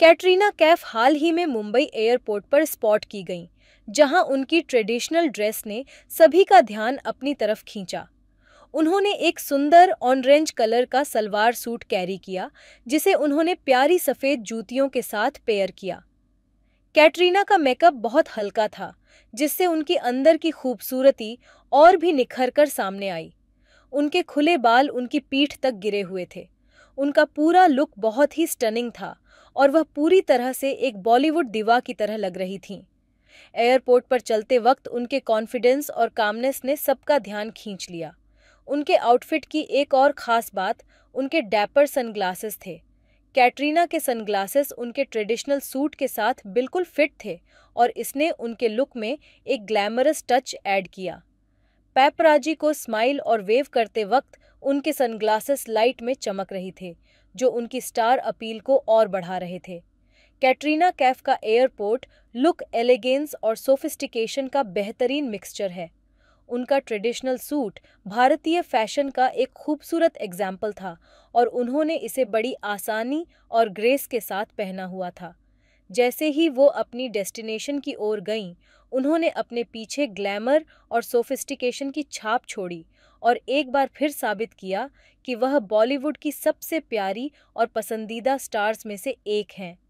कैटरीना कैफ हाल ही में मुंबई एयरपोर्ट पर स्पॉट की गईं, जहां उनकी ट्रेडिशनल ड्रेस ने सभी का ध्यान अपनी तरफ खींचा। उन्होंने एक सुंदर ऑरेंज कलर का सलवार सूट कैरी किया, जिसे उन्होंने प्यारी सफ़ेद जूतियों के साथ पेयर किया। कैटरीना का मेकअप बहुत हल्का था, जिससे उनकी अंदर की खूबसूरती और भी निखर कर सामने आई। उनके खुले बाल उनकी पीठ तक गिरे हुए थे। उनका पूरा लुक बहुत ही स्टनिंग था और वह पूरी तरह से एक बॉलीवुड दिवा की तरह लग रही थीं। एयरपोर्ट पर चलते वक्त उनके कॉन्फिडेंस और कामनेस ने सबका ध्यान खींच लिया। उनके आउटफिट की एक और ख़ास बात उनके डैपर सनग्लासेस थे। कैटरीना के सनग्लासेस उनके ट्रेडिशनल सूट के साथ बिल्कुल फिट थे और इसने उनके लुक में एक ग्लैमरस टच ऐड किया। पैपराजी को स्माइल और वेव करते वक्त उनके सनग्लासेस लाइट में चमक रही थे, जो उनकी स्टार अपील को और बढ़ा रहे थे। कैटरीना कैफ का एयरपोर्ट लुक एलिगेंस और सोफिस्टिकेशन का बेहतरीन मिक्सचर है। उनका ट्रेडिशनल सूट भारतीय फैशन का एक खूबसूरत एग्जाम्पल था और उन्होंने इसे बड़ी आसानी और ग्रेस के साथ पहना हुआ था। जैसे ही वो अपनी डेस्टिनेशन की ओर गईं, उन्होंने अपने पीछे ग्लैमर और सोफिस्टिकेशन की छाप छोड़ी और एक बार फिर साबित किया कि वह बॉलीवुड की सबसे प्यारी और पसंदीदा स्टार्स में से एक हैं।